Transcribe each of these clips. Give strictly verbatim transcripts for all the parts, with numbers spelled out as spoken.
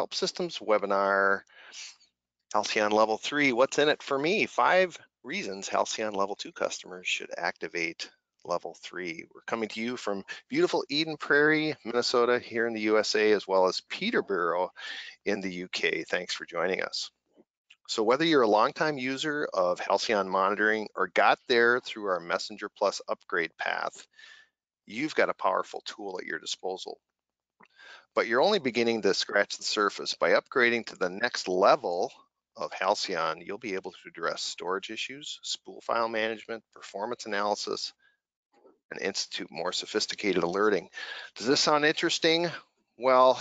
Help Systems webinar. Halcyon level three, what's in it for me? Five reasons Halcyon level two customers should activate level three. We're coming to you from beautiful Eden Prairie, Minnesota, here in the U S A, as well as Peterborough in the U K. Thanks for joining us. So whether you're a longtime user of Halcyon monitoring or got there through our Messenger Plus upgrade path, you've got a powerful tool at your disposal. But you're only beginning to scratch the surface. By upgrading to the next level of Halcyon, you'll be able to address storage issues, spool file management, performance analysis, and institute more sophisticated alerting. Does this sound interesting? Well,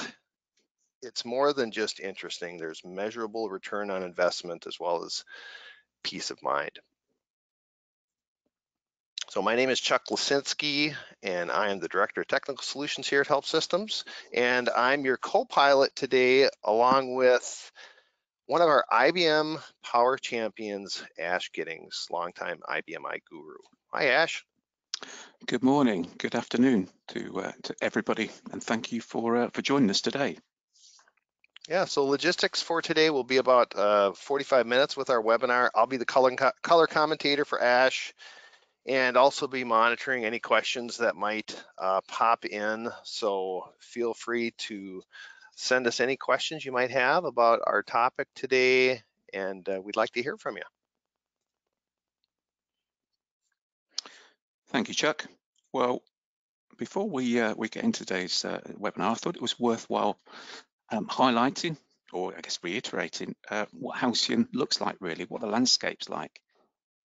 it's more than just interesting. There's measurable return on investment as well as peace of mind. So my name is Chuck Lisinski, and I am the Director of Technical Solutions here at Help Systems, and I'm your co-pilot today, along with one of our I B M Power Champions, Ash Giddings, longtime I B M I guru. Hi, Ash. Good morning, good afternoon to uh, to everybody, and thank you for uh, for joining us today. Yeah, so logistics for today will be about uh, forty-five minutes with our webinar. I'll be the color color commentator for Ash, and also be monitoring any questions that might uh, pop in. So feel free to send us any questions you might have about our topic today, and uh, we'd like to hear from you. Thank you, Chuck. Well, before we uh, we get into today's uh, webinar, I thought it was worthwhile um, highlighting, or I guess reiterating, uh, what Halcyon looks like really, what the landscape's like.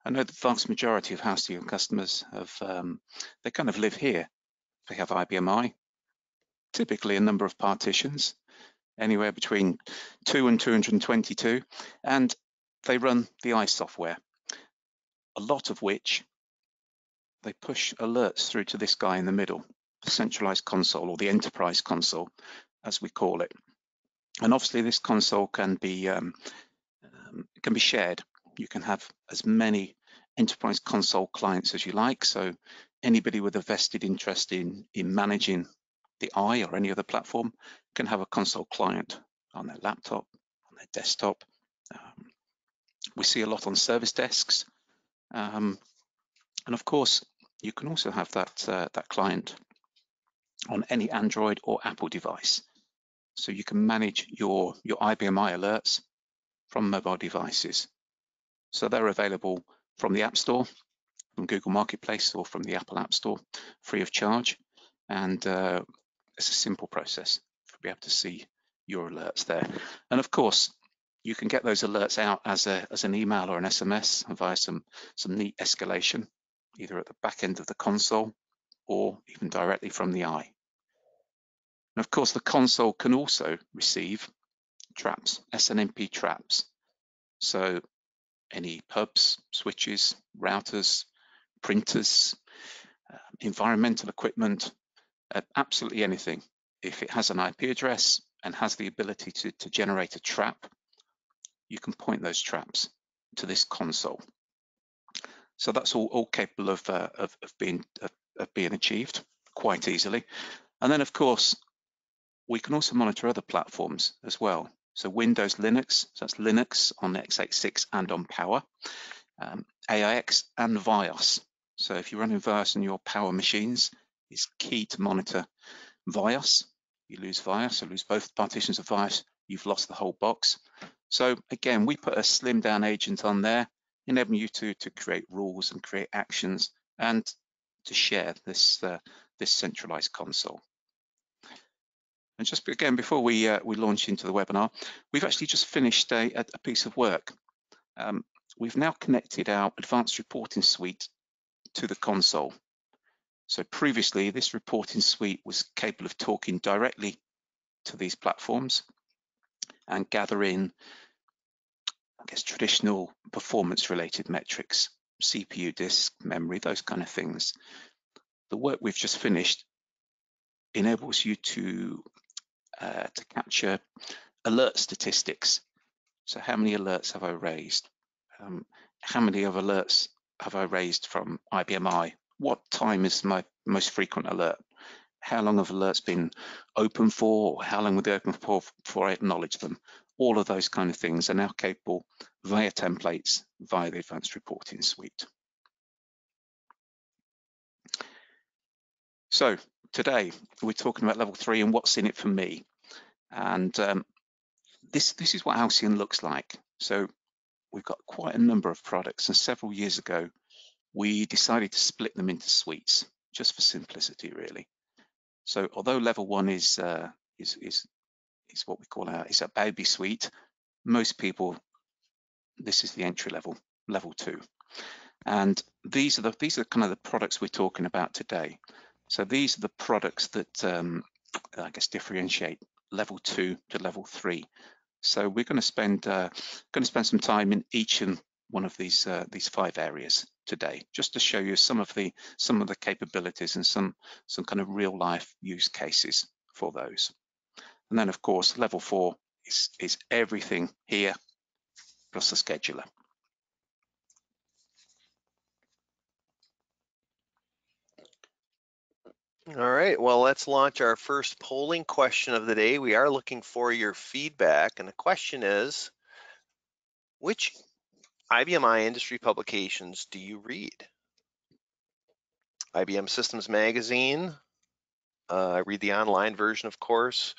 I know the vast majority of Halcyon customers have um, they kind of live here. They have I B M I, typically a number of partitions, anywhere between two and two hundred twenty-two, and they run the I software, a lot of which they push alerts through to this guy in the middle, the centralized console, or the enterprise console, as we call it. And obviously this console can be um, um, can be shared. You can have as many enterprise console clients as you like. So anybody with a vested interest in, in managing the I or any other platform can have a console client on their laptop, on their desktop. Um, we see a lot on service desks. Um, and of course, you can also have that uh, that client on any Android or Apple device, so you can manage your your I B M I alerts from mobile devices. So they're available from the App Store, from Google Marketplace, or from the Apple App Store, free of charge, and uh, it's a simple process to be able to see your alerts there. And of course, you can get those alerts out as a as an email or an S M S via some some neat escalation, either at the back end of the console or even directly from the I. And of course, the console can also receive traps, S N M P traps. So any pubs, switches, routers, printers, uh, environmental equipment, uh, absolutely anything. If it has an I P address and has the ability to, to generate a trap, you can point those traps to this console. So that's all, all capable of, uh, of, of, being, of, of being achieved quite easily. And then, of course, we can also monitor other platforms as well. So Windows, Linux, so that's Linux on X eighty-six and on Power, um, A I X and V I O S. So if you're running V I O S on your Power machines, it's key to monitor V I O S. You lose V I O S, or lose both partitions of V I O S, you've lost the whole box. So again, we put a slim down agent on there, enabling you to, to create rules and create actions and to share this, uh, this centralized console. And just again, before we uh, we launch into the webinar, we've actually just finished a, a piece of work. Um, we've now connected our advanced reporting suite to the console. So previously, this reporting suite was capable of talking directly to these platforms and gathering, I guess, traditional performance-related metrics, C P U, disk, memory, those kind of things. The work we've just finished enables you to Uh, to capture alert statistics. So how many alerts have I raised? Um, how many of alerts have I raised from I B M I? What time is my most frequent alert? how long have alerts been open for, or how long were they open for before I acknowledge them. All of those kind of things are now capable via templates, via the advanced reporting suite. So today we're talking about level three and what's in it for me. And um, this, this is what Halcyon looks like. So we've got quite a number of products, and several years ago, we decided to split them into suites, just for simplicity, really. So although level one is, uh, is, is, is what we call our, it's a baby suite, most people, this is the entry level, level two. And these are the, these are kind of the products we're talking about today. So these are the products that um, I guess differentiate level two to level three. So we're going to spend uh, going to spend some time in each and one of these uh, these five areas today, just to show you some of the some of the capabilities and some some kind of real life use cases for those. And then of course level four is is everything here plus the scheduler. All right, well, let's launch our first polling question of the day. We are looking for your feedback, and the question is, which I B M I industry publications do you read? I B M Systems Magazine, uh, I read the online version, of course.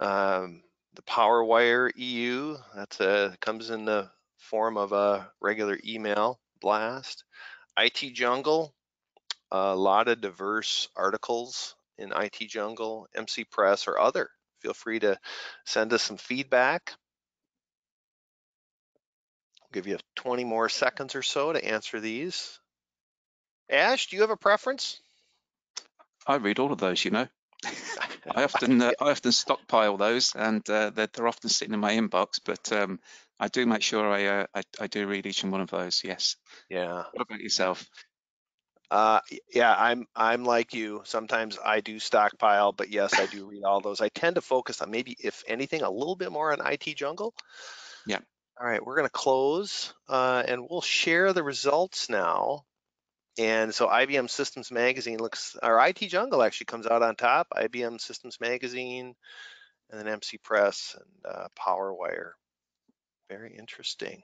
Um, the PowerWire E U, that's a, comes in the form of a regular email blast. I T Jungle, a lot of diverse articles in I T Jungle, M C Press, or other. Feel free to send us some feedback. I'll give you twenty more seconds or so to answer these. Ash, do you have a preference? I read all of those, you know. I often uh, I often stockpile those, and uh, they're, they're often sitting in my inbox. But um, I do make sure I, uh, I I do read each and one of those. Yes. Yeah. What about yourself? Uh, yeah, I'm I'm like you. Sometimes I do stockpile, but yes, I do read all those. I tend to focus on maybe, if anything, a little bit more on I T Jungle. Yeah. All right, we're going to close uh, and we'll share the results now. And so I B M Systems Magazine looks, or I T Jungle actually comes out on top. I B M Systems Magazine, and then M C Press and uh, PowerWire. Very interesting.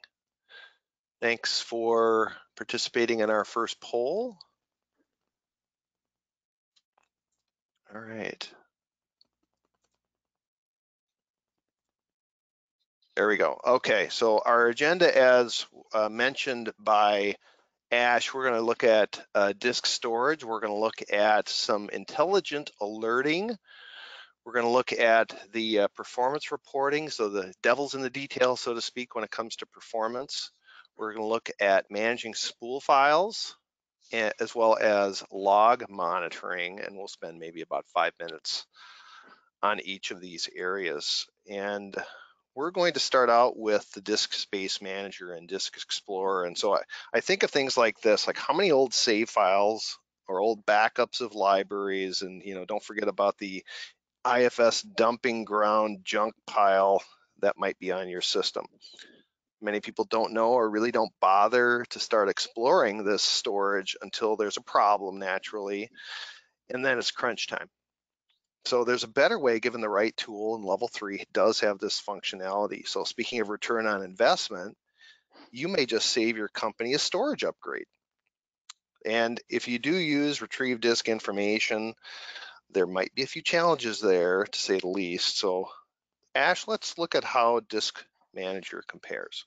Thanks for participating in our first poll. All right. There we go. Okay, so our agenda, as uh, mentioned by Ash, we're going to look at uh, disk storage. We're going to look at some intelligent alerting. We're going to look at the uh, performance reporting, so the devil's in the detail, so to speak, when it comes to performance. We're going to look at managing spool files, as well as log monitoring, and we'll spend maybe about five minutes on each of these areas. And we're going to start out with the Disk Space Manager and Disk Explorer. And so I, I think of things like this, like how many old save files or old backups of libraries, and you know, don't forget about the I F S dumping ground junk pile that might be on your system. Many people don't know or really don't bother to start exploring this storage until there's a problem naturally, and then it's crunch time. So there's a better way given the right tool, and level three does have this functionality. So speaking of return on investment, you may just save your company a storage upgrade. And if you do use retrieve disk information, there might be a few challenges there, to say the least. So Ash, let's look at how Disk Manager compares.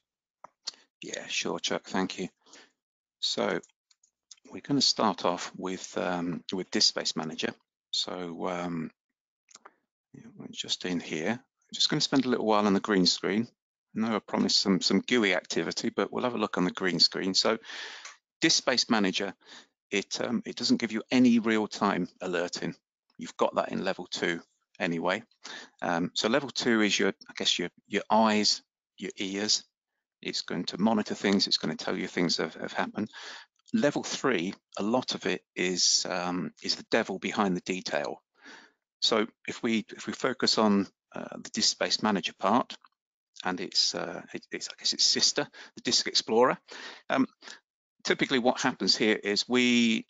Yeah, sure, Chuck, thank you. So we're going to start off with um, with Disk Space Manager. So um, we're just in here. I'm just going to spend a little while on the green screen. I know I promised some some G U I activity, but we'll have a look on the green screen. So Disk Space Manager, it um, it doesn't give you any real-time alerting. You've got that in level two anyway. Um, so level two is your, I guess your your eyes, your ears. It's going to monitor things. It's going to tell you things have, have happened. Level three, a lot of it is um, is the devil behind the detail. So if we if we focus on uh, the Disk Space Manager part, and it's uh, it, it's I guess its sister, the Disk Explorer. Um, typically, what happens here is we,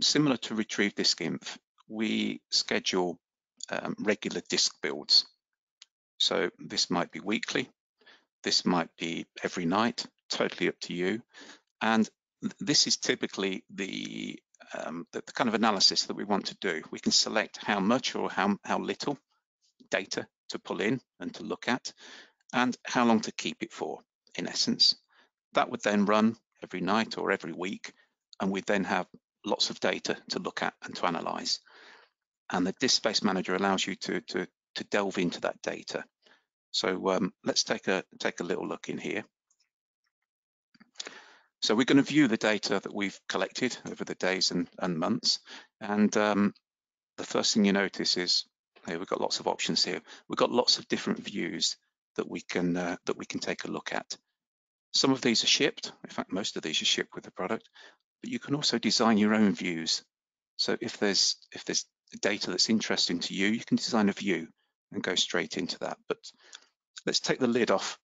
similar to retrieve disk inf, we schedule um, regular disk builds. So this might be weekly, this might be every night, totally up to you. And this is typically the, um, the, the kind of analysis that we want to do. We can select how much or how, how little data to pull in and to look at, and how long to keep it for, in essence. That would then run every night or every week, and we'd then have lots of data to look at and to analyze. And the Disk Space Manager allows you to, to, to delve into that data. So um, let's take a, take a little look in here. So we're going to view the data that we've collected over the days and, and months. And um, the first thing you notice is, hey, we've got lots of options here. We've got lots of different views that we can uh, that we can take a look at. Some of these are shipped. In fact, most of these are shipped with the product. But you can also design your own views. So if there's if there's data that's interesting to you, you can design a view and go straight into that. But let's take the lid off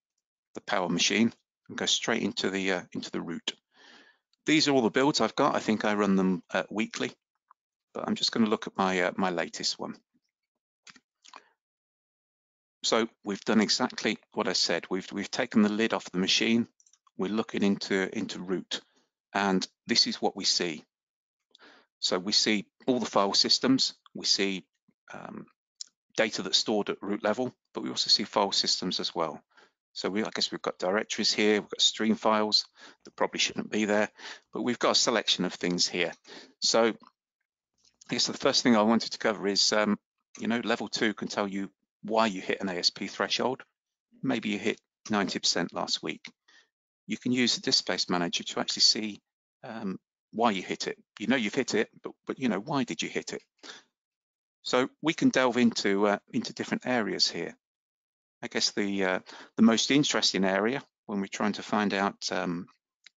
the power machine and go straight into the uh, into the root. These are all the builds I've got. I think I run them uh, weekly, but I'm just going to look at my uh, my latest one. So we've done exactly what I said. We've we've taken the lid off the machine. We're looking into into root, and this is what we see. So we see all the file systems. We see um, data that's stored at root level, but we also see file systems as well. So we, I guess we've got directories here, we've got stream files that probably shouldn't be there, but we've got a selection of things here. So I guess the first thing I wanted to cover is, um, you know, level two can tell you why you hit an A S P threshold. Maybe you hit ninety percent last week. You can use the Disk Space Manager to actually see um, why you hit it. You know you've hit it, but, but you know, why did you hit it? So we can delve into, uh, into different areas here. I guess the uh, the most interesting area when we're trying to find out um,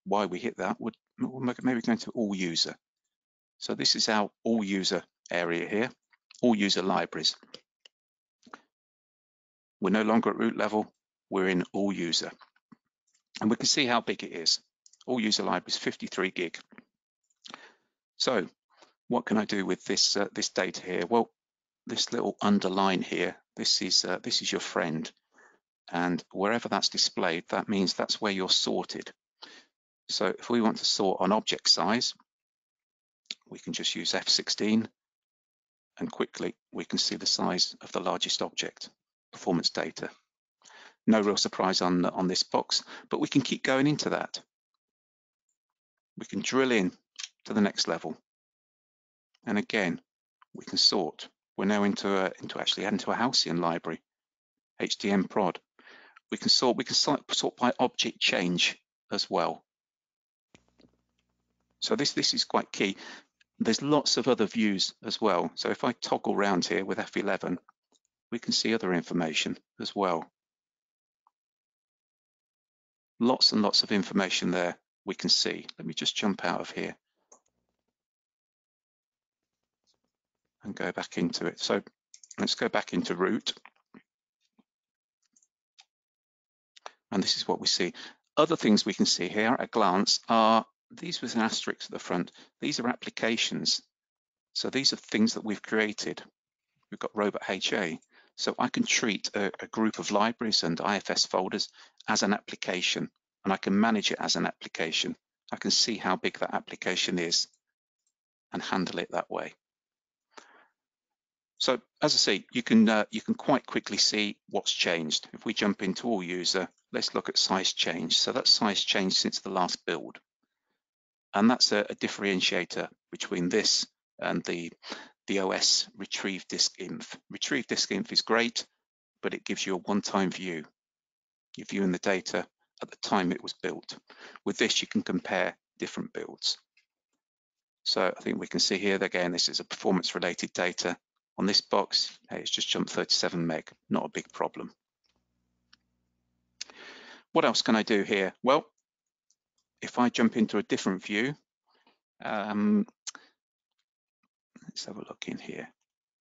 why we hit that would maybe go into all user. So this is our all user area here, all user libraries. We're no longer at root level, we're in all user. And we can see how big it is. All user libraries, fifty-three gig. So what can I do with this, uh, this data here? Well, this little underline here, this is uh, this is your friend, and wherever that's displayed, that means that's where you're sorted. So if we want to sort on object size, we can just use F sixteen, and quickly we can see the size of the largest object, performance data. No real surprise on on this box, but we can keep going into that. We can drill in to the next level, and again we can sort. We're now into a, into actually into a Halcyon library, H D M prod. We can sort we can sort by object change as well. So this this is quite key. There's lots of other views as well. So if I toggle around here with F eleven, we can see other information as well. Lots and lots of information there we can see. Let me just jump out of here and go back into it. So let's go back into root. And this is what we see. Other things we can see here at a glance are, these with an asterisk at the front, these are applications. So these are things that we've created. We've got Robot H A. So I can treat a, a group of libraries and I F S folders as an application, and I can manage it as an application. I can see how big that application is and handle it that way. So as I say, you can uh, you can quite quickly see what's changed. If we jump into all user, let's look at size change. So that's size change since the last build, and that's a, a differentiator between this and the the O S retrieve disk inf. Retrieve disk inf is great, but it gives you a one-time view. You're viewing the data at the time it was built. With this, you can compare different builds. So I think we can see here that, again, this is a performance-related data. On this box, hey, it's just jumped thirty-seven meg, not a big problem. What else can I do here? Well, if I jump into a different view, um, let's have a look in here.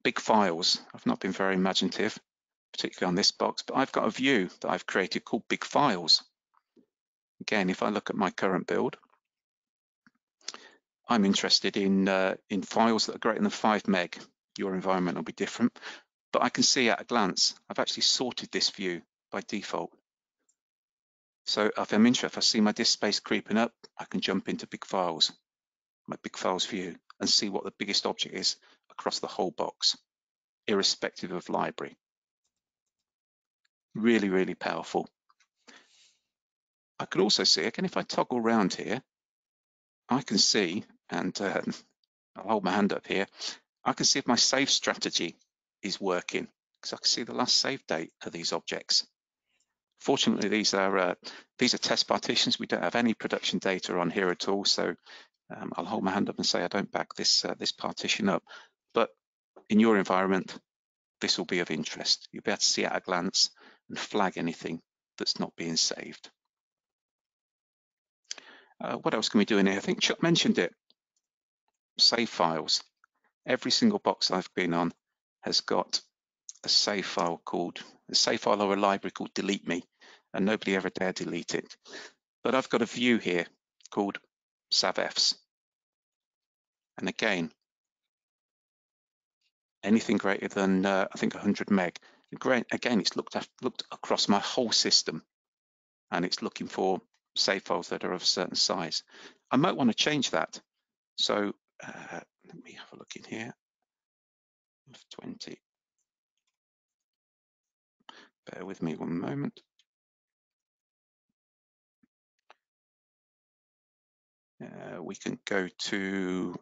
Big files. I've not been very imaginative, particularly on this box, but I've got a view that I've created called Big Files. Again, if I look at my current build, I'm interested in uh, in files that are greater than five meg. Your environment will be different, but I can see at a glance, I've actually sorted this view by default. So if I'm interested, if I see my disk space creeping up, I can jump into big files, my big files view, and see what the biggest object is across the whole box, irrespective of library. Really, really powerful. I could also see, again, if I toggle around here, I can see, and uh, I'll hold my hand up here, I can see if my save strategy is working, because I can see the last save date of these objects. Fortunately, these are uh, these are test partitions. We don't have any production data on here at all, so um, I'll hold my hand up and say I don't back this uh, this partition up. But in your environment, this will be of interest. You'll be able to see at a glance and flag anything that's not being saved. Uh, what else can we do in here? I think Chuck mentioned it. Save files. Every single box I've been on has got a save file called a save file or a library called delete me, and nobody ever dare delete it. But I've got a view here called savfs, and again, anything greater than uh, I think one hundred meg. Great. Again, it's looked at, looked across my whole system, and it's looking for save files that are of a certain size. I might want to change that. So uh, let me have a look in here. twenty. Bear with me one moment. Uh, we can go to.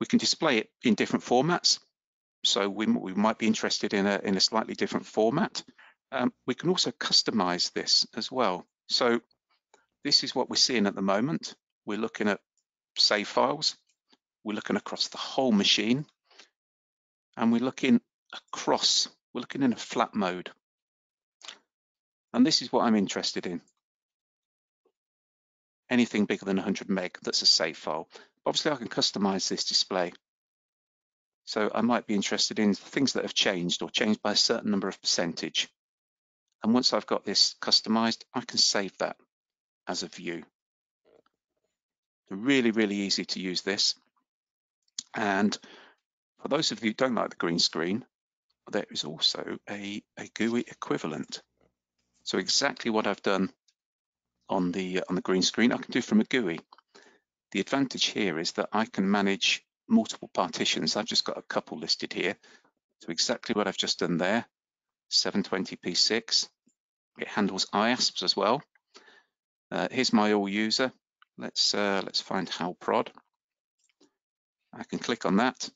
We can display it in different formats. So we, we might be interested in a in a slightly different format. Um, we can also customize this as well. So this is what we're seeing at the moment. We're looking at save files. We're looking across the whole machine, and we're looking across, we're looking in a flat mode. And this is what I'm interested in. Anything bigger than one hundred meg, that's a save file. Obviously, I can customize this display. So I might be interested in things that have changed or changed by a certain number of percentage. And once I've got this customized, I can save that as a view. Really, really easy to use this. And for those of you who don't like the green screen, there is also a, a G U I equivalent. So exactly what I've done on the on the green screen, I can do from a G U I. The advantage here is that I can manage multiple partitions. I've just got a couple listed here. So exactly what I've just done there, seven twenty p six. It handles I A S Ps as well. Uh, here's my all user. Let's uh, let's find HALprod. I can click on that,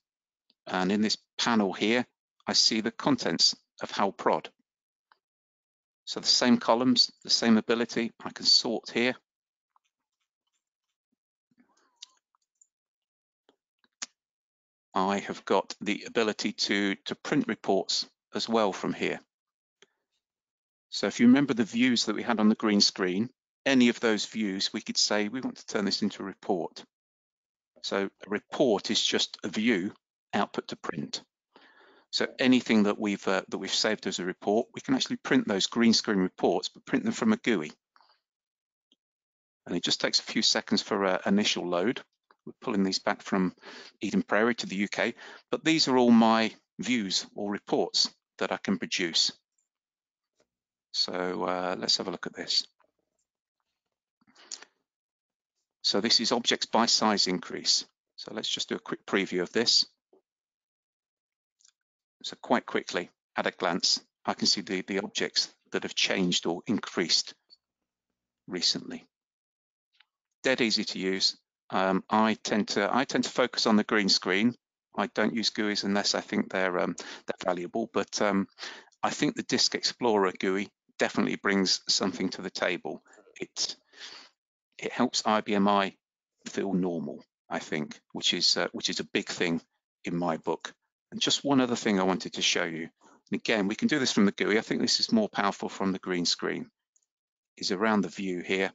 and in this panel here, I see the contents of HALprod. So the same columns, the same ability. I can sort here. I have got the ability to to print reports as well from here. So if you remember the views that we had on the green screen, any of those views, we could say we want to turn this into a report. So a report is just a view output to print. So anything that we've uh, that we've saved as a report, we can actually print those green screen reports, but print them from a G U I. And it just takes a few seconds for uh, initial load. We're pulling these back from Eden Prairie to the U K, but these are all my views or reports that I can produce. So uh, let's have a look at this. So this is objects by size increase. So let's just do a quick preview of this. So quite quickly, at a glance, I can see the, the objects that have changed or increased recently. Dead easy to use. Um, I tend to I tend to focus on the green screen. I don't use G U Is unless I think they're um, they're valuable. But um, I think the Disk Explorer G U I definitely brings something to the table. It it helps I B M I feel normal, I think, which is uh, which is a big thing in my book. And just one other thing I wanted to show you. And again, we can do this from the G U I. I think this is more powerful from the green screen. Is around the view here.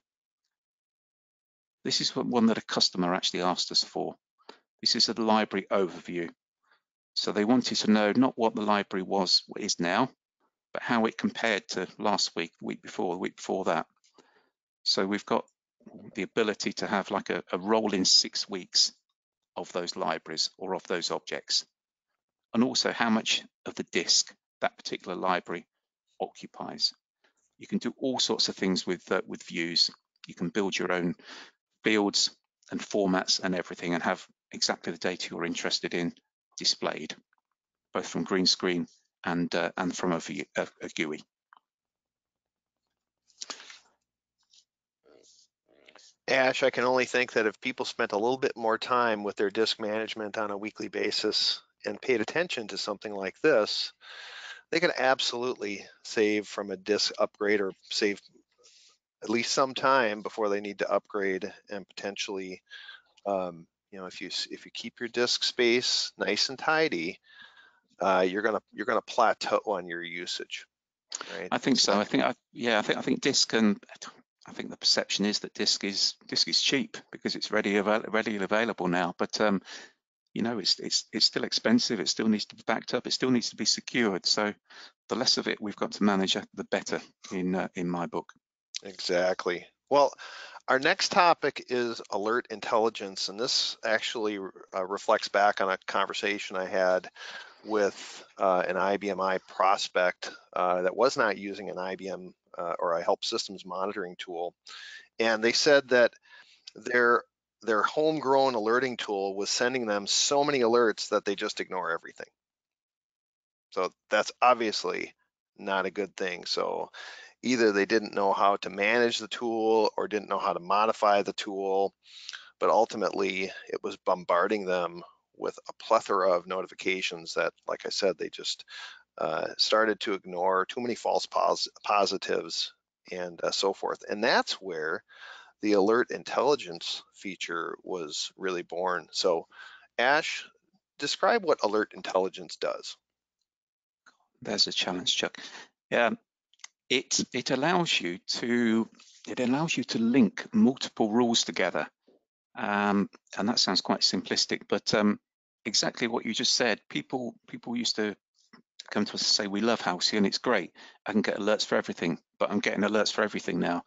This is one that a customer actually asked us for. This is a library overview. So they wanted to know not what the library was, what is now, but how it compared to last week, the week before, the week before that. So we've got the ability to have like a, a roll in six weeks of those libraries or of those objects, and also how much of the disk that particular library occupies. You can do all sorts of things with uh, with views. You can build your own fields and formats and everything, and have exactly the data you're interested in displayed, both from green screen and uh, and from a, view, a, a G U I. Ash, I can only think that if people spent a little bit more time with their disk management on a weekly basis and paid attention to something like this, they could absolutely save from a disk upgrade, or save at least some time before they need to upgrade, and potentially, um, you know, if you if you keep your disk space nice and tidy, uh, you're gonna you're gonna plateau on your usage. Right? I think so. I think I yeah. I think I think disk and I think the perception is that disk is disk is cheap because it's readily avail- readily available now. But um, you know, it's it's it's still expensive. It still needs to be backed up. It still needs to be secured. So the less of it we've got to manage, the better in uh, in my book. Exactly. Well, our next topic is alert intelligence, and this actually uh, reflects back on a conversation I had with uh, an I B M I prospect uh, that was not using an I B M Uh, or a Help Systems monitoring tool, and they said that their their homegrown alerting tool was sending them so many alerts that they just ignore everything. So that's obviously not a good thing. So either they didn't know how to manage the tool or didn't know how to modify the tool, but ultimately it was bombarding them with a plethora of notifications that, like I said, they just Uh, started to ignore, too many false pos positives and uh, so forth. And that's where the alert intelligence feature was really born. So Ash, describe what alert intelligence does. There's a challenge, Chuck. Yeah, it it allows you to it allows you to link multiple rules together, um, and that sounds quite simplistic, but um, exactly what you just said. People people used to come to us and say, we love Halcyon, it's great, I can get alerts for everything, but I'm getting alerts for everything now.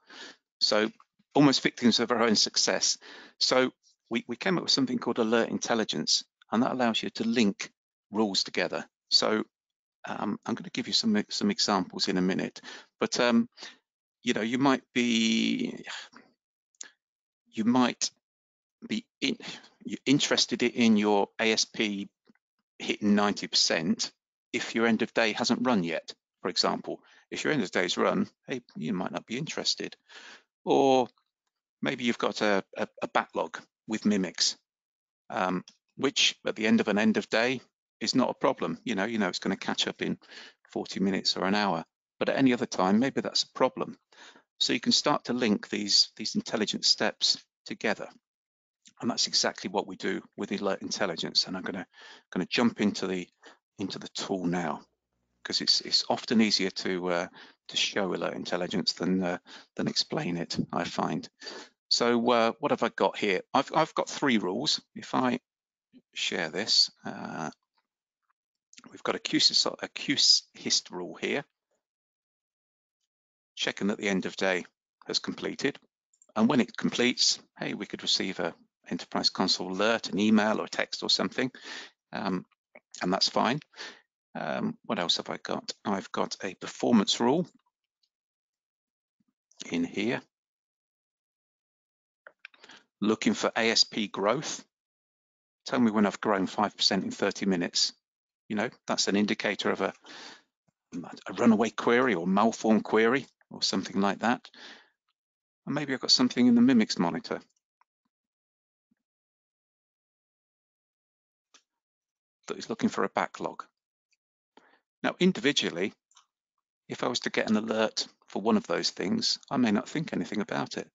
So almost victims of our own success. So we, we came up with something called alert intelligence, and that allows you to link rules together. So um, I'm going to give you some some examples in a minute, but um, you know, you might be you might be in, you're interested in your A S P hitting ninety percent if your end of day hasn't run yet, for example. If your end of day's run, hey, you might not be interested. Or maybe you've got a, a, a backlog with Mimix, um, which at the end of an end of day is not a problem. You know, you know it's going to catch up in forty minutes or an hour. But at any other time, maybe that's a problem. So you can start to link these these intelligent steps together. And that's exactly what we do with alert intelligence. And I'm going to going to jump into the into the tool now, because it's it's often easier to uh, to show alert intelligence than uh, than explain it, I find. So uh, what have I got here? I've I've got three rules. If I share this, uh, we've got a QHist a QHist rule here, checking that the end of day has completed, and when it completes, hey, we could receive a Enterprise Console alert, an email or text or something. Um, And that's fine. Um, what else have I got? I've got a performance rule in here, looking for A S P growth. Tell me when I've grown five percent in thirty minutes. You know, that's an indicator of a, a runaway query or malformed query or something like that. And maybe I've got something in the Mimix monitor. That is looking for a backlog. Now, individually, if I was to get an alert for one of those things, I may not think anything about it.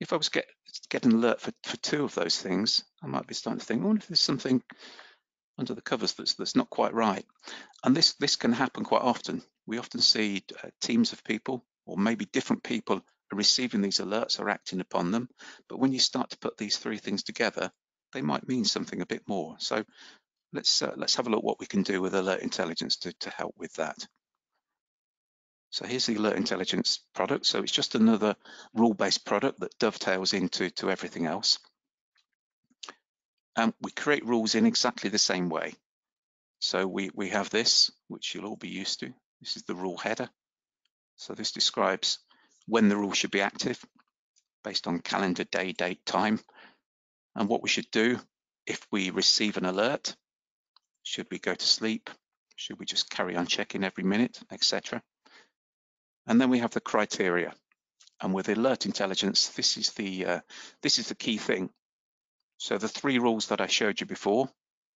If I was to get, get an alert for, for two of those things, I might be starting to think, I wonder if there's something under the covers that's, that's not quite right. And this, this can happen quite often. We often see uh, teams of people, or maybe different people are receiving these alerts or acting upon them. But when you start to put these three things together, they might mean something a bit more. So Let's uh, let's have a look what we can do with alert intelligence to, to help with that. So here's the Alert Intelligence product. So it's just another rule-based product that dovetails into to everything else. And we create rules in exactly the same way. So we, we have this, which you'll all be used to. This is the rule header. So this describes when the rule should be active based on calendar, day, date, time, and what we should do if we receive an alert. Should we go to sleep? Should we just carry on checking every minute, et cetera? And then we have the criteria. And with Alert Intelligence, this is the uh, this is the key thing. So the three rules that I showed you before,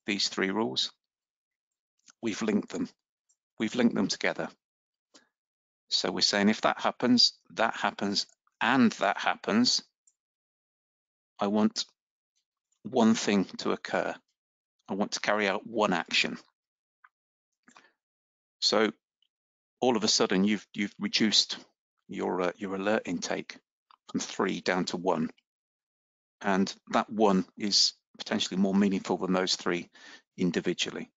these three rules, we've linked them. We've linked them together. So we're saying if that happens, that happens, and that happens, I want one thing to occur. I want to carry out one action. So all of a sudden, you've you've reduced your uh, your alert intake from three down to one, and that one is potentially more meaningful than those three individually.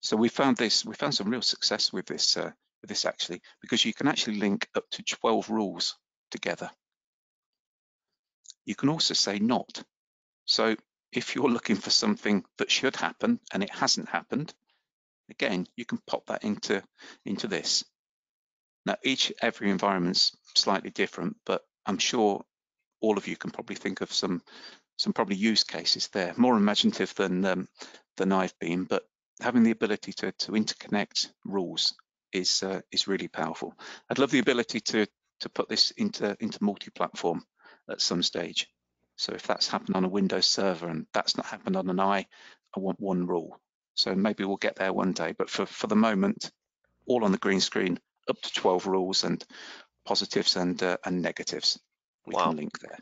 So we found this. We found some real success with this. Uh, with this actually, because you can actually link up to twelve rules together. You can also say not. So if you're looking for something that should happen and it hasn't happened, again, you can pop that into, into this. Now, each, every environment's slightly different, but I'm sure all of you can probably think of some, some probably use cases there, more imaginative than, um, than I've been, but having the ability to, to interconnect rules is, uh, is really powerful. I'd love the ability to, to put this into, into multi-platform at some stage. So if that's happened on a Windows server and that's not happened on an I, I want one rule. So maybe we'll get there one day, but for, for the moment, all on the green screen, up to twelve rules and positives and, uh, and negatives. We wow. can link there.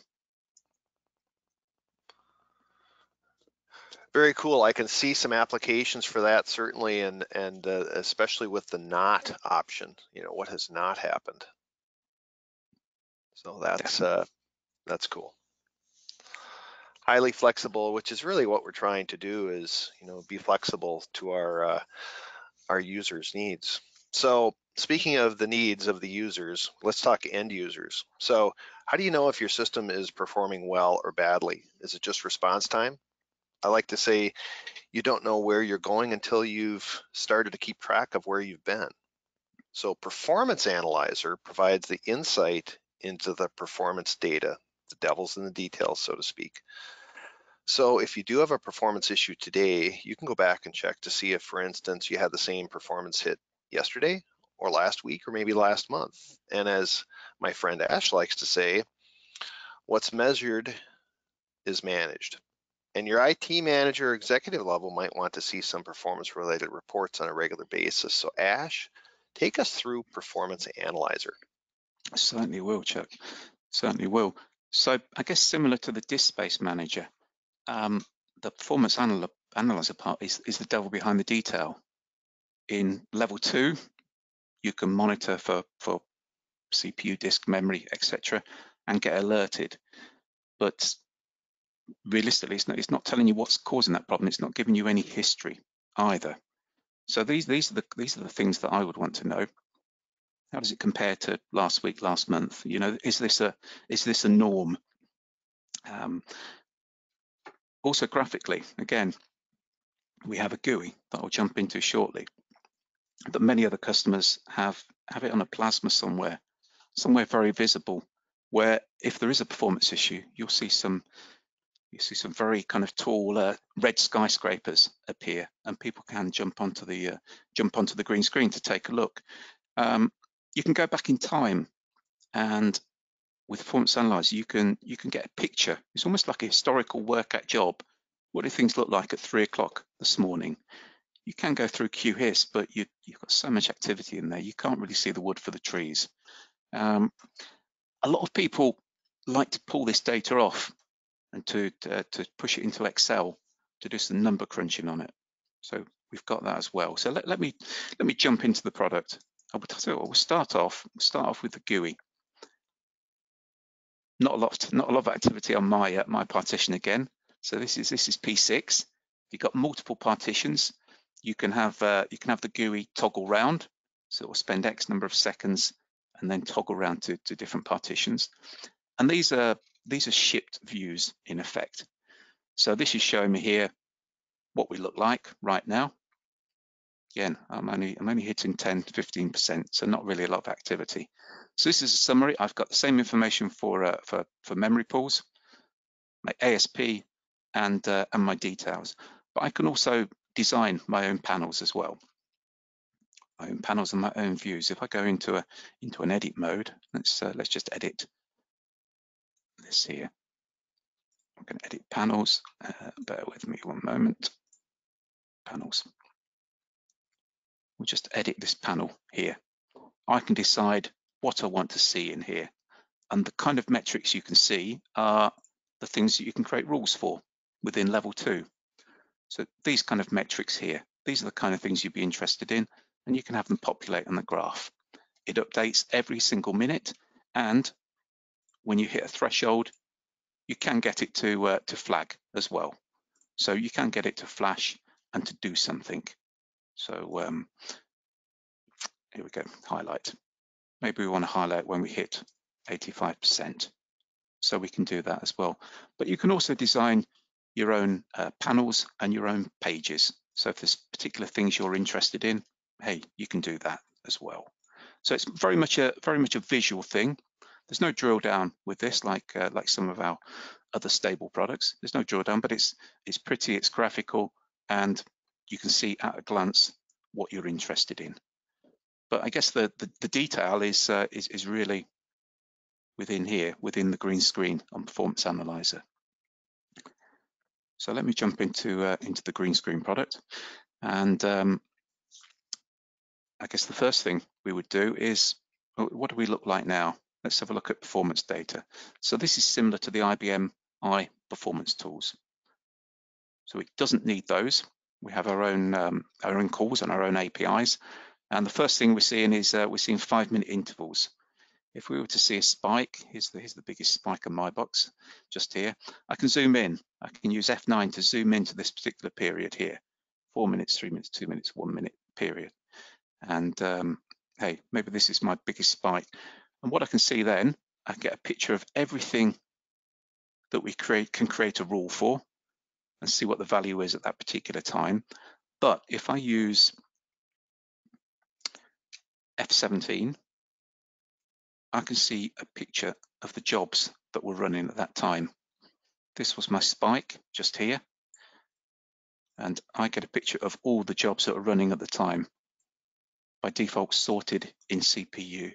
Very cool. I can see some applications for that, certainly, and, and uh, especially with the not option, you know, what has not happened. So that's, uh, that's cool. Highly flexible, which is really what we're trying to do, is you know be flexible to our uh, our users' needs. So speaking of the needs of the users, let's talk end users. So how do you know if your system is performing well or badly? Is it just response time? I like to say you don't know where you're going until you've started to keep track of where you've been. So Performance Analyzer provides the insight into the performance data. The devil's in the details, so to speak. So if you do have a performance issue today, you can go back and check to see if, for instance, you had the same performance hit yesterday or last week or maybe last month. And as my friend Ash likes to say, what's measured is managed. And your I T manager or executive level might want to see some performance-related reports on a regular basis. So Ash, take us through Performance Analyzer. I certainly will, Chuck. Certainly will. So I guess similar to the Disk Space Manager, um, the Performance anal Analyzer part is, is the devil behind the detail. In level two, you can monitor for, for C P U, disk, memory, et cetera, and get alerted. But realistically, it's not, it's not telling you what's causing that problem. It's not giving you any history either. So these, these, are the, these are the things that I would want to know. How does it compare to last week, last month? You know, is this a is this a norm? Um, also graphically, again, we have a G U I that I'll jump into shortly, but many other customers have have it on a plasma somewhere, somewhere very visible, where if there is a performance issue, you'll see some you see some very kind of tall uh, red skyscrapers appear, and people can jump onto the uh, jump onto the green screen to take a look. Um, You can go back in time, and with Performance Analyzer, you can you can get a picture. It's almost like a historical workout job. What do things look like at three o'clock this morning? You can go through Q H I S, but you, you've got so much activity in there, you can't really see the wood for the trees. Um, a lot of people like to pull this data off and to, to, to push it into Excel to do some number crunching on it. So we've got that as well. So let, let me let me jump into the product. I would tell you what, we'll start off. We'll start off with the G U I. Not a lot, not a lot of activity on my uh, my partition again. So this is this is P six. If you've got multiple partitions, you can have uh, you can have the G U I toggle round. So it will spend X number of seconds and then toggle around to, to different partitions. And these are, these are shipped views in effect. So this is showing me here what we look like right now. Again, I'm only, I'm only hitting ten to fifteen percent, so not really a lot of activity. So this is a summary. I've got the same information for, uh, for, for memory pools, my A S P and, uh, and my details. But I can also design my own panels as well. My own panels and my own views. If I go into a into an edit mode, let's uh, let's just edit this here. I'm going to edit panels. Uh, bear with me one moment. Panels. We'll just edit this panel here. I can decide what I want to see in here, and the kind of metrics you can see are the things that you can create rules for within level two. So these kind of metrics here, these are the kind of things you'd be interested in. And you can have them populate on the graph. It updates every single minute, and when you hit a threshold, you can get it to uh, to flag as well. So you can get it to flash and to do something. So um, here we go, highlight. Maybe we want to highlight when we hit eighty-five percent. So we can do that as well. But you can also design your own uh, panels and your own pages. So if there's particular things you're interested in, hey, you can do that as well. So it's very much a very much a visual thing. There's no drill down with this, like uh, like some of our other stable products. There's no drill down, but it's it's pretty, it's graphical, and you can see at a glance what you're interested in. But I guess the the, the detail is uh, is is really within here, within the green screen on Performance Analyzer. So let me jump into uh, into the green screen product, and um, I guess the first thing we would do is, what do we look like now? Let's have a look at performance data. So this is similar to the I B M i performance tools. So it doesn't need those. We have our own um, our own calls and our own A P Is. And the first thing we're seeing is uh, we're seeing five minute intervals. If we were to see a spike, here's the, here's the biggest spike in my box, just here. I can zoom in. I can use F nine to zoom into this particular period here. Four minutes, three minutes, two minutes, one minute period. And um, hey, maybe this is my biggest spike. And what I can see then, I get a picture of everything that we create, can create a rule for, and see what the value is at that particular time. But if I use F seventeen, I can see a picture of the jobs that were running at that time. This was my spike just here. And I get a picture of all the jobs that are running at the time, by default sorted in C P U.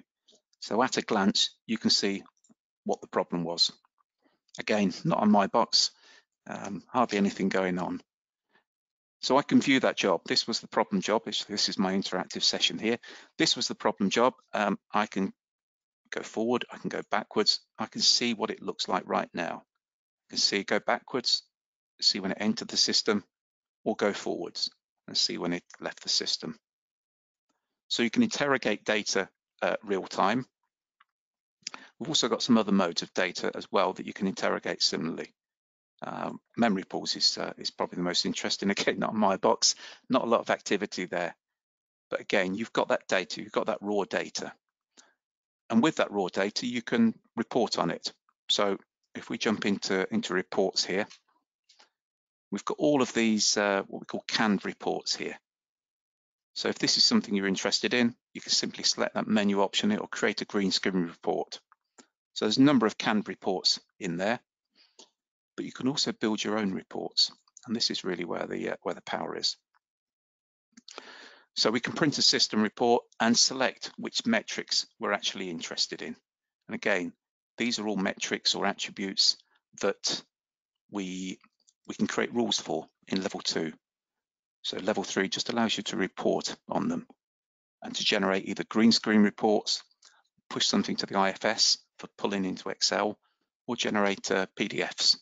So at a glance, you can see what the problem was. Again, not on my box, um, hardly anything going on. So I can view that job. This was the problem job. This is my interactive session here. This was the problem job. Um, I can go forward, I can go backwards. I can see what it looks like right now. I can see, go backwards, see when it entered the system, or go forwards and see when it left the system. So you can interrogate data uh, real time. We've also got some other modes of data as well that you can interrogate similarly. Um, memory pools is, uh, is probably the most interesting. Again, not my box, not a lot of activity there. But again, you've got that data, you've got that raw data. And with that raw data, you can report on it. So if we jump into, into reports here, we've got all of these, uh, what we call canned reports here. So if this is something you're interested in, you can simply select that menu option. It will create a green screen report. So there's a number of canned reports in there, but you can also build your own reports. And this is really where the, uh, where the power is. So we can print a system report and select which metrics we're actually interested in. And again, these are all metrics or attributes that we, we can create rules for in level two. So level three just allows you to report on them and to generate either green screen reports, push something to the I F S for pulling into Excel, or generate uh, P D Fs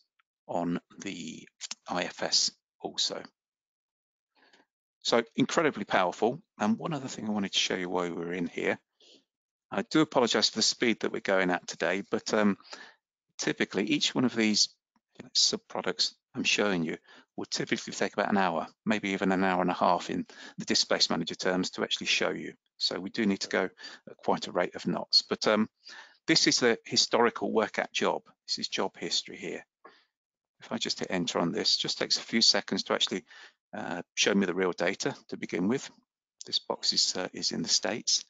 on the I F S also. So incredibly powerful. And one other thing I wanted to show you while we're in here, I do apologize for the speed that we're going at today, but um, typically each one of these sub-products I'm showing you will typically take about an hour, maybe even an hour and a half in the Disk Space Manager terms to actually show you. So we do need to go at quite a rate of knots. But um, this is the historical work at job. This is job history here. If I just hit enter on this, just takes a few seconds to actually uh, show me the real data to begin with. This box is, uh, is in the States.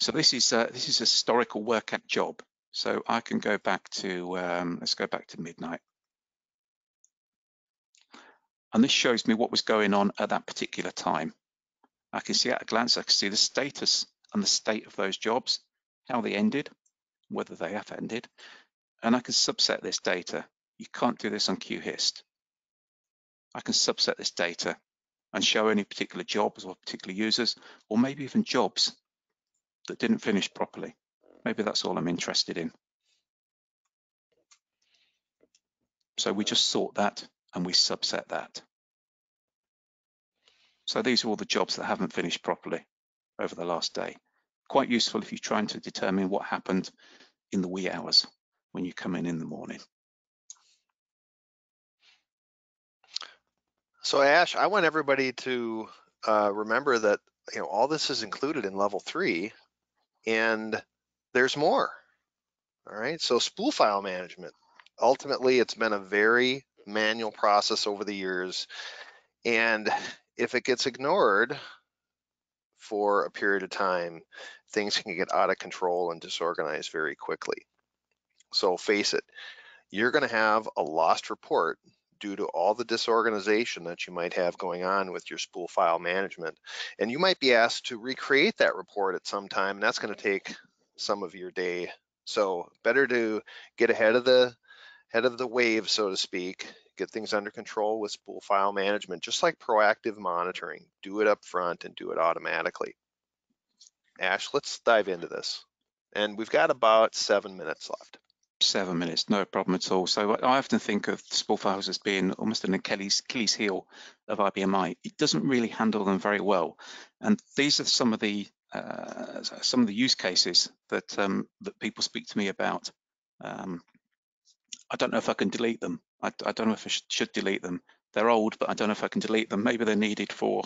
So this is, uh, this is a historical work at job. So I can go back to, um, let's go back to midnight. And this shows me what was going on at that particular time. I can see at a glance, I can see the status and the state of those jobs, how they ended, whether they have ended, and I can subset this data. You can't do this on QHist. I can subset this data and show any particular jobs or particular users, or maybe even jobs that didn't finish properly. Maybe that's all I'm interested in. So we just sort that and we subset that. So these are all the jobs that haven't finished properly over the last day. Quite useful if you're trying to determine what happened in the wee hours when you come in in the morning. So Ash, I want everybody to uh, remember that, you know, all this is included in level three, and there's more. All right, so spool file management. Ultimately, it's been a very manual process over the years. And if it gets ignored for a period of time, things can get out of control and disorganized very quickly. So face it, you're going to have a lost report due to all the disorganization that you might have going on with your spool file management. And you might be asked to recreate that report at some time, and that's going to take some of your day. So better to get ahead of the head of the wave, so to speak, get things under control with spool file management, just like proactive monitoring. Do it up front and do it automatically. Ash, let's dive into this. And we've got about seven minutes left. Seven minutes, no problem at all. So I often think of spool files as being almost an Achilles, Achilles heel of I B M I. It doesn't really handle them very well. And these are some of the Uh, some of the use cases that um, that people speak to me about. Um, I don't know if I can delete them. I, I don't know if I sh should delete them. They're old, but I don't know if I can delete them. Maybe they're needed for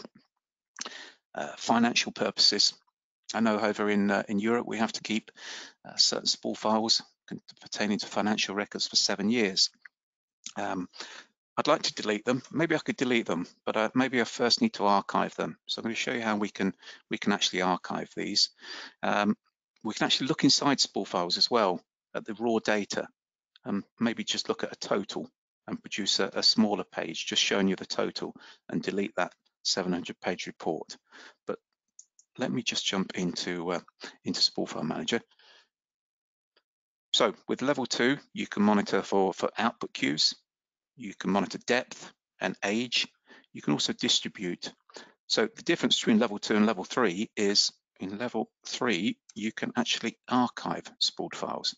uh, financial purposes. I know over in uh, in Europe we have to keep uh, certain spool files pertaining to financial records for seven years. Um, I'd like to delete them. Maybe I could delete them, but uh, maybe I first need to archive them. So I'm going to show you how we can we can actually archive these. Um, we can actually look inside spool files as well at the raw data, and maybe just look at a total and produce a, a smaller page, just showing you the total, and delete that seven hundred page report. But let me just jump into uh, into Spool File Manager. So with level two, you can monitor for for output queues. You can monitor depth and age. You can also distribute. So the difference between level two and level three is in level three, you can actually archive spooled files.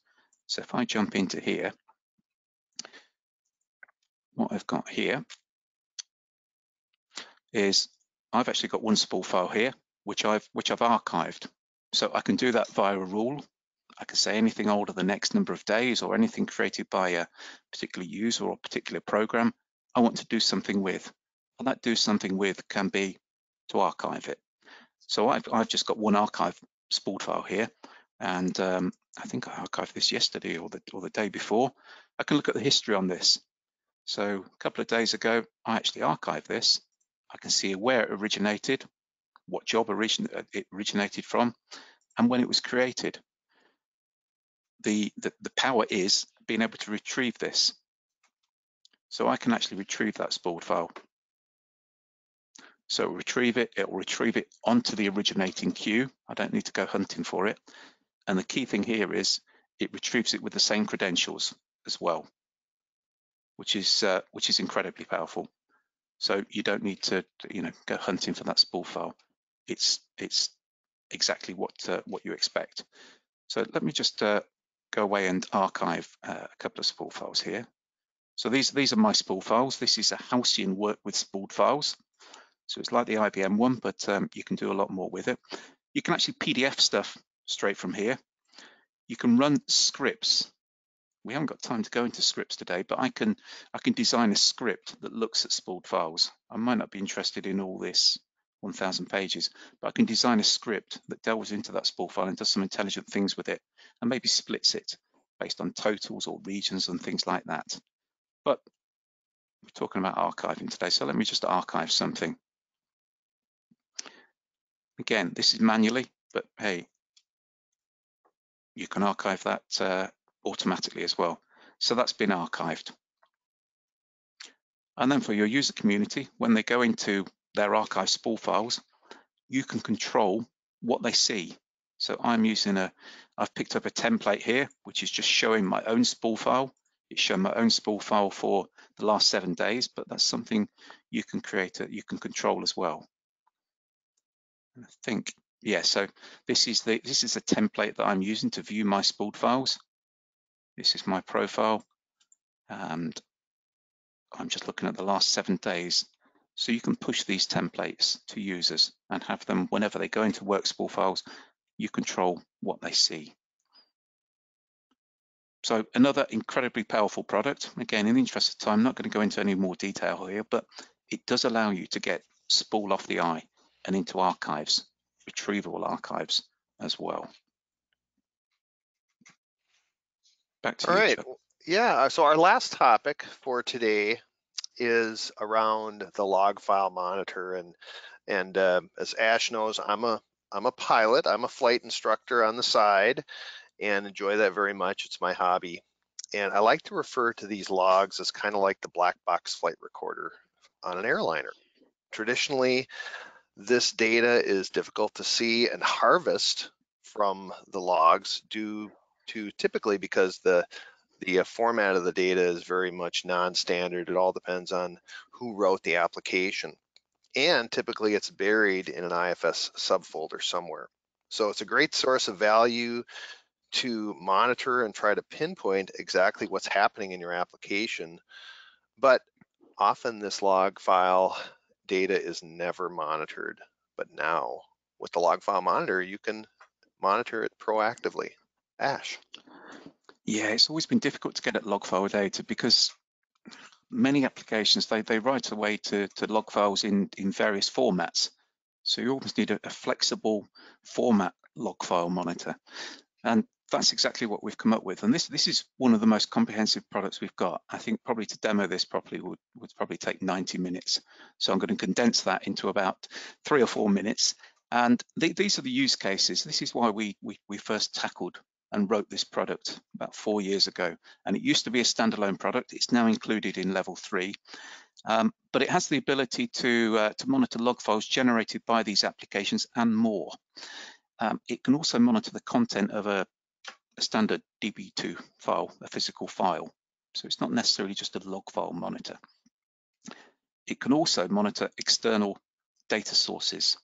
So if I jump into here, what I've got here is I've actually got one spool file here, which I've which I've archived. So I can do that via a rule. I can say anything older the next number of days or anything created by a particular user or particular program I want to do something with. And that do something with can be to archive it. So I've, I've just got one archive spooled file here. And um, I think I archived this yesterday or the, or the day before. I can look at the history on this. So a couple of days ago, I actually archived this. I can see where it originated, what job origin it originated from, and when it was created. The, the, the power is being able to retrieve this. So I can actually retrieve that spooled file. So retrieve it, it will retrieve it onto the originating queue. I don't need to go hunting for it. And the key thing here is it retrieves it with the same credentials as well, which is, uh, which is incredibly powerful. So you don't need to, you know, go hunting for that spool file. It's, it's exactly what, uh, what you expect. So let me just uh, go away and archive uh, a couple of spool files here. So these, these are my spool files. This is a Halcyon work with spooled files. So it's like the I B M one, but um, you can do a lot more with it. You can actually P D F stuff straight from here. You can run scripts we haven't got time to go into scripts today, but I can I can design a script that looks at spooled files. I might not be interested in all this one thousand pages, but I can design a script that delves into that spool file and does some intelligent things with it, and maybe splits it based on totals or regions and things like that. But we're talking about archiving today, so let me just archive something. Again, this is manually, but hey, you can archive that uh, automatically as well. So that's been archived. And then for your user community, when they go into their archive spool files, you can control what they see. So I'm using a, I've picked up a template here, which is just showing my own spool file. It's showing my own spool file for the last seven days, but that's something you can create, a, you can control as well. And I think, yeah, so this is the this is a template that I'm using to view my spooled files. This is my profile, and I'm just looking at the last seven days. So you can push these templates to users and have them, whenever they go into work spool files, you control what they see. So another incredibly powerful product. Again, in the interest of time, I'm not going to go into any more detail here, but it does allow you to get spool off the eye and into archives, retrievable archives as well. Back to you. All right. Yeah. So our last topic for today is around the log file monitor, and and uh, as Ash knows, I'm a I'm a pilot. I'm a flight instructor on the side, and enjoy that very much. It's my hobby, and I like to refer to these logs as kind of like the black box flight recorder on an airliner. Traditionally, this data is difficult to see and harvest from the logs due to typically because the the format of the data is very much non-standard. It all depends on who wrote the application, and typically it's buried in an I F S subfolder somewhere. So it's a great source of value to monitor and try to pinpoint exactly what's happening in your application, but often this log file data is never monitored. But now with the log file monitor, you can monitor it proactively. Ash? Yeah, it's always been difficult to get at log file data because many applications, they, they write away to, to log files in, in various formats. So you almost need a, a flexible format log file monitor. And that's exactly what we've come up with. And this this is one of the most comprehensive products we've got. I think probably to demo this properly would, would probably take ninety minutes. So I'm going to condense that into about three or four minutes. And th these are the use cases. This is why we, we, we first tackled and wrote this product about four years ago. And it used to be a standalone product. It's now included in level three. Um, but it has the ability to, uh, to monitor log files generated by these applications and more. Um, it can also monitor the content of a, a standard D B two file, a physical file. So it's not necessarily just a log file monitor. It can also monitor external data sources.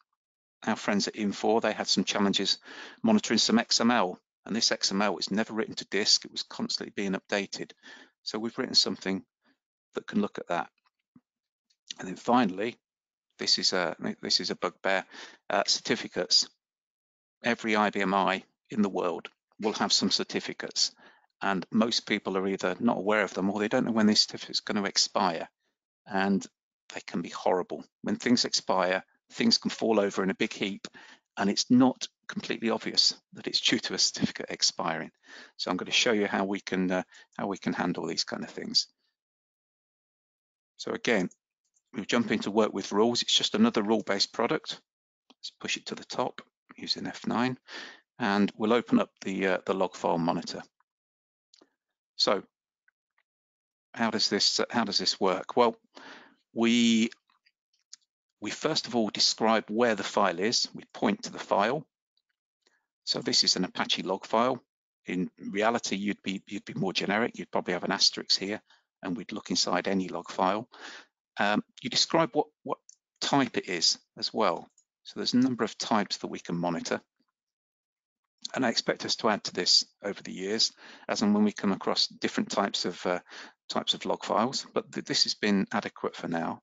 Our friends at Infor, they had some challenges monitoring some X M L. And this X M L was never written to disk, it was constantly being updated. So we've written something that can look at that. And then finally, this is a, this is a bugbear, uh, certificates. Every I B M I in the world will have some certificates. And most people are either not aware of them or they don't know when this certificate is going to expire. And they can be horrible. When things expire, things can fall over in a big heap, and it's not completely obvious that it's due to a certificate expiring. So I'm going to show you how we can uh, how we can handle these kind of things. So again, we'll jump into work with rules. It's just another rule-based product. Let's push it to the top using F nine, and we'll open up the uh, the log file monitor. So how does this uh, how does this work? Well, we we first of all describe where the file is. We point to the file. So this is an Apache log file. In reality, you'd be you'd be more generic. You'd probably have an asterisk here, and we'd look inside any log file. Um, you describe what what type it is as well. So there's a number of types that we can monitor, and I expect us to add to this over the years, as and when we come across different types of uh, types of log files. But th this has been adequate for now,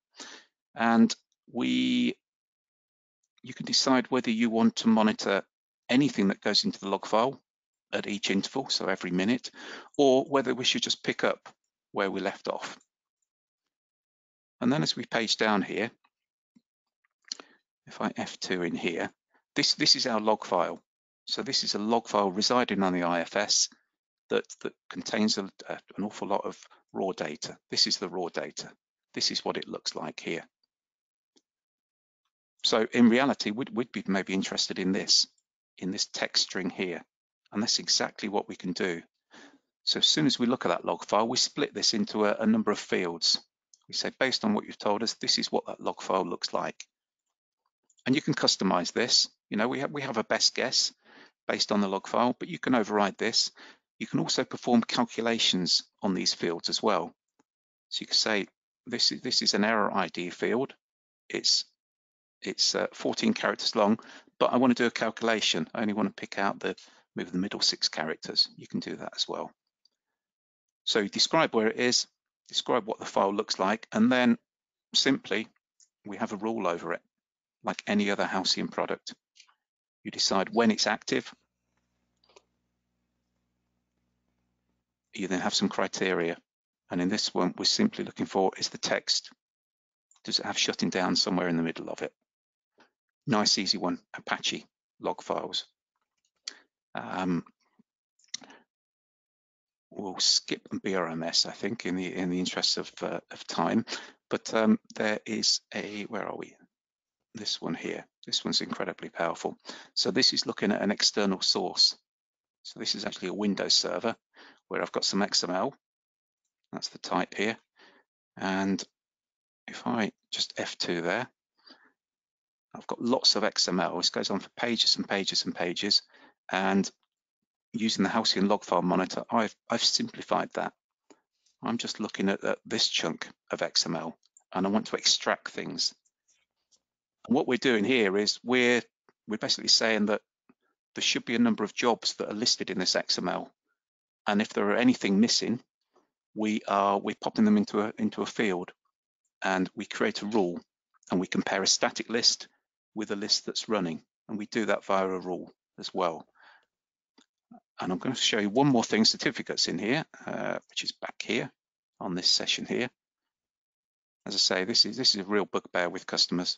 and we you can decide whether you want to monitor anything that goes into the log file at each interval, so every minute, or whether we should just pick up where we left off. And then as we page down here, if I F two in here, this, this is our log file. So this is a log file residing on the I F S that, that contains a, a, an awful lot of raw data. This is the raw data. This is what it looks like here. So in reality, we'd, we'd be maybe interested in this, in this text string here. And that's exactly what we can do. So as soon as we look at that log file, we split this into a, a number of fields. We say, based on what you've told us, this is what that log file looks like. And you can customize this. You know, we have, we have a best guess based on the log file, but you can override this. You can also perform calculations on these fields as well. So you can say, this is, this is an error I D field. It's, it's uh, fourteen characters long, but I want to do a calculation. I only want to pick out the, move the middle six characters. You can do that as well. So describe where it is, describe what the file looks like, and then simply we have a rule over it, like any other Halcyon product. You decide when it's active. You then have some criteria. And in this one, we're simply looking for is the text. Does it have shutting down somewhere in the middle of it? Nice, easy one, Apache log files. Um, we'll skip B R M S, I think, in the in the interest of uh, of time. But um, there is a, where are we? This one here. This one's incredibly powerful. So this is looking at an external source. So this is actually a Windows server where I've got some X M L. That's the type here. And if I just F two there, I've got lots of X M L. This goes on for pages and pages and pages. And using the Halcyon log file monitor, I've, I've simplified that. I'm just looking at, at this chunk of X M L, and I want to extract things. And what we're doing here is we're, we're basically saying that there should be a number of jobs that are listed in this X M L. And if there are anything missing, we are, we're popping them into a, into a field, and we create a rule, and we compare a static list with a list that's running. And we do that via a rule as well. And I'm going to show you one more thing, certificates in here, uh, which is back here on this session here. As I say, this is, this is a real bugbear with customers.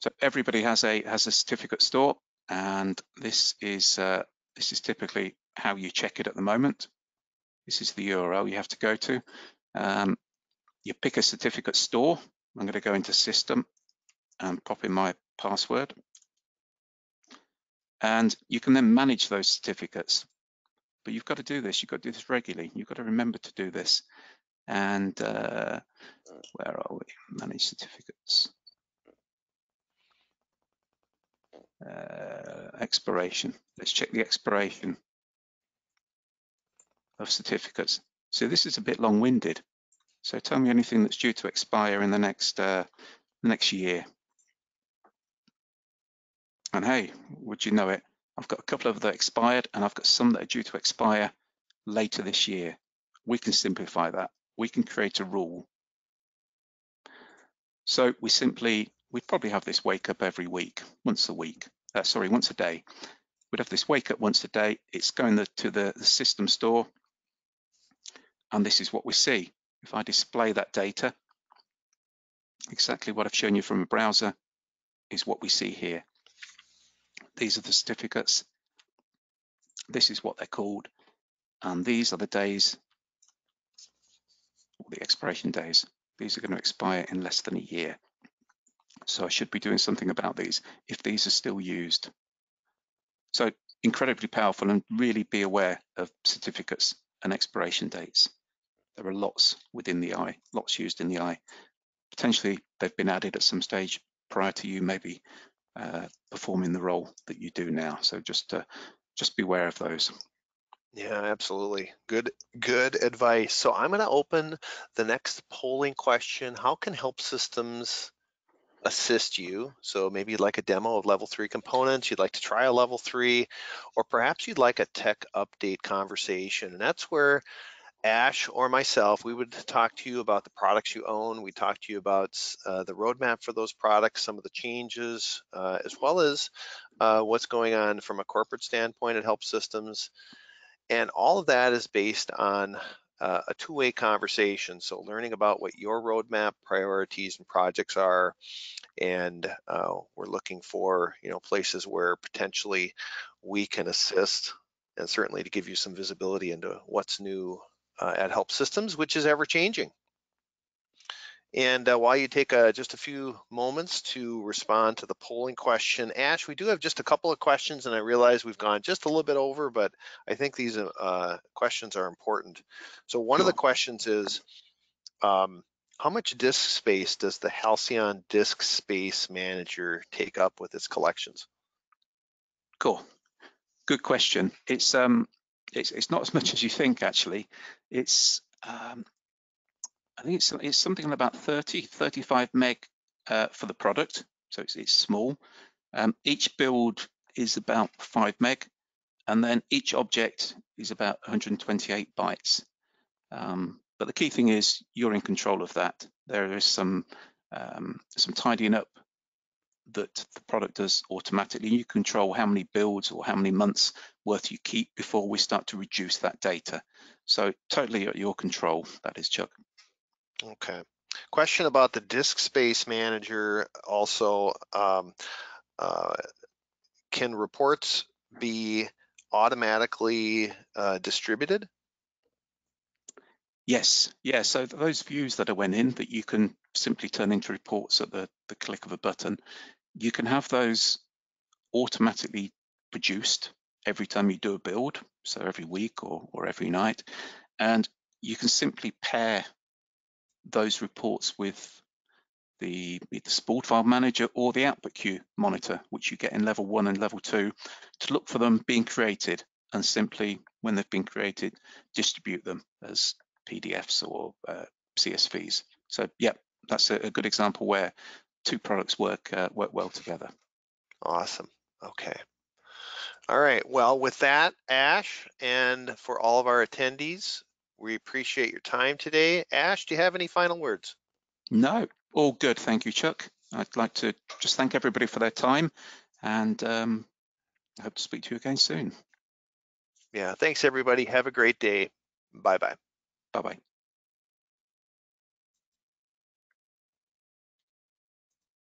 So everybody has a has a certificate store, and this is uh, this is typically how you check it at the moment. This is the U R L you have to go to. Um, you pick a certificate store. I'm going to go into system and pop in my password, and you can then manage those certificates. But you've got to do this. You've got to do this regularly. You've got to remember to do this. And uh, where are we? Manage certificates. Uh, expiration. Let's check the expiration of certificates. So this is a bit long-winded. So tell me anything that's due to expire in the next uh, the next year. And hey, would you know it? I've got a couple of that expired, and I've got some that are due to expire later this year. We can simplify that. We can create a rule. So we simply, we'd probably have this wake up every week, once a week. Uh, sorry, once a day. We'd have this wake up once a day. It's going the, to the, the system store, and this is what we see. If I display that data, exactly what I've shown you from a browser is what we see here. These are the certificates. This is what they're called, and these are the days, or the expiration days. These are going to expire in less than a year. So I should be doing something about these if these are still used. So incredibly powerful, and really be aware of certificates and expiration dates. There are lots within the I, lots used in the I. Potentially they've been added at some stage prior to you maybe uh, performing the role that you do now. So just uh, just beware of those. Yeah, absolutely. Good, good advice. So I'm going to open the next polling question. How can Help Systems assist you? So maybe you'd like a demo of level three components, you'd like to try a level three, or perhaps you'd like a tech update conversation. And that's where Ash or myself, we would talk to you about the products you own. We talk to you about uh, the roadmap for those products, some of the changes, uh, as well as uh, what's going on from a corporate standpoint at Help Systems. And all of that is based on uh, a two-way conversation. So learning about what your roadmap, priorities, and projects are. And uh, we're looking for, you know, places where potentially we can assist, and certainly to give you some visibility into what's new uh, at Help Systems, which is ever-changing. And uh, while you take uh, just a few moments to respond to the polling question, Ash, we do have just a couple of questions, and I realize we've gone just a little bit over, but I think these uh, questions are important. So one of the questions is, um, how much disk space does the Halcyon Disk Space Manager take up with its collections? Cool, good question. It's um, it's it's not as much as you think, actually. It's um. I think it's, it's something about thirty, thirty-five meg uh, for the product, so it's, it's small. Um, each build is about five meg, and then each object is about one hundred twenty-eight bytes. Um, but the key thing is you're in control of that. There is some um, some tidying up that the product does automatically. You control how many builds or how many months worth you keep before we start to reduce that data. So totally at your control, that is, Chuck. Okay. Question about the Disk Space Manager also. Um, uh, can reports be automatically uh, distributed? Yes. Yeah. So those views that I went in that you can simply turn into reports at the, the click of a button, you can have those automatically produced every time you do a build. So every week or, or every night. And you can simply pair those reports with the, the Spool File Manager or the Output Queue Monitor, which you get in level one and level two, to look for them being created and simply, when they've been created, distribute them as P D Fs or uh, C S Vs. So, yeah, that's a, a good example where two products work uh, work well together. Awesome. Okay. All right. Well, with that, Ash, and for all of our attendees, we appreciate your time today. Ash, do you have any final words? No, all good. Thank you, Chuck. I'd like to just thank everybody for their time, and um, I hope to speak to you again soon. Yeah, thanks, everybody. Have a great day. Bye-bye. Bye-bye.